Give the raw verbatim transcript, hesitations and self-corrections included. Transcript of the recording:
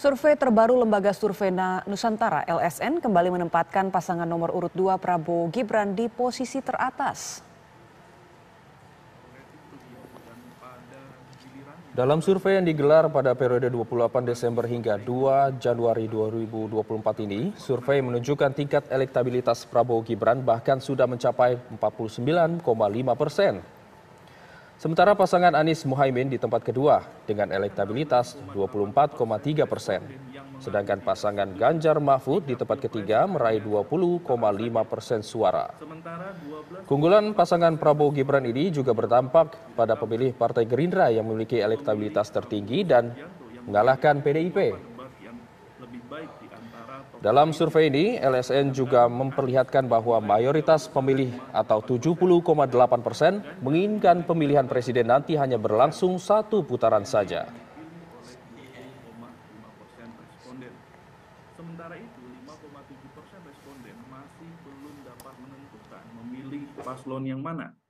Survei terbaru Lembaga Survei Nusantara L S N kembali menempatkan pasangan nomor urut dua Prabowo Gibran di posisi teratas. Dalam survei yang digelar pada periode dua puluh delapan Desember hingga dua Januari dua ribu dua puluh empat ini, survei menunjukkan tingkat elektabilitas Prabowo Gibran bahkan sudah mencapai empat puluh sembilan koma lima persen. Sementara pasangan Anies Muhaimin di tempat kedua dengan elektabilitas dua puluh empat koma tiga persen. Sedangkan pasangan Ganjar Mahfud di tempat ketiga meraih dua puluh koma lima persen suara. Keunggulan pasangan Prabowo Gibran ini juga berdampak pada pemilih Partai Gerindra yang memiliki elektabilitas tertinggi dan mengalahkan P D I P. Dalam survei ini, L S N juga memperlihatkan bahwa mayoritas pemilih atau tujuh puluh koma delapan persen menginginkan pemilihan presiden nanti hanya berlangsung satu putaran saja. Sementara itu, lima koma tujuh persen responden masih belum dapat menentukan memilih paslon yang mana.